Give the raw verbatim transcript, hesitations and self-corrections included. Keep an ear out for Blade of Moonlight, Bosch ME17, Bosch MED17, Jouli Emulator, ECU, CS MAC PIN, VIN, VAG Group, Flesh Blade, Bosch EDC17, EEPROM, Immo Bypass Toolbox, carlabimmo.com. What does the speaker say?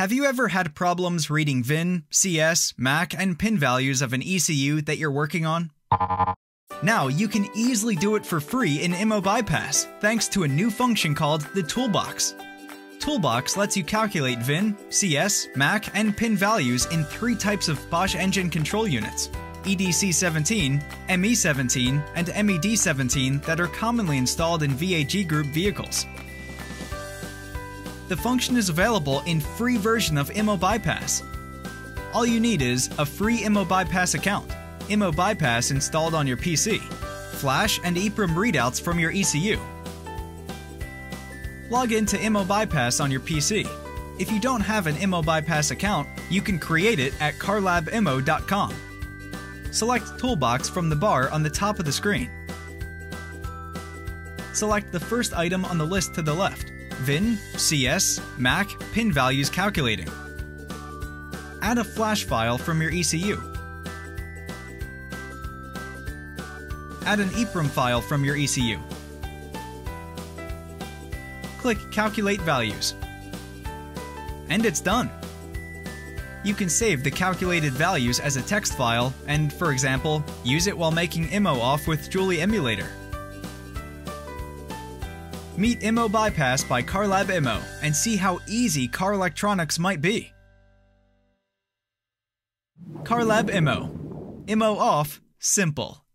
Have you ever had problems reading V I N, C S, M A C, and PIN values of an E C U that you're working on? Now you can easily do it for free in Immo Bypass, thanks to a new function called the Toolbox. Toolbox lets you calculate V I N, C S, M A C, and PIN values in three types of Bosch engine control units, E D C seventeen, M E seventeen, and M E D seventeen that are commonly installed in V A G Group vehicles. The function is available in free version of Immo Bypass. All you need is a free Immo Bypass account, Immo Bypass installed on your P C, flash and EEPROM readouts from your E C U. Log in to Immo Bypass on your P C. If you don't have an Immo Bypass account, you can create it at carlabimmo dot com. Select Toolbox from the bar on the top of the screen. Select the first item on the list to the left, V I N, C S, M A C, PIN values calculating. Add a flash file from your E C U. Add an EEPROM file from your E C U. Click Calculate Values. And it's done! You can save the calculated values as a text file and, for example, use it while making Immo off with Jouli Emulator. Meet Immo Bypass by Carlab Immo and see how easy car electronics might be. Carlab Immo. Immo off, simple.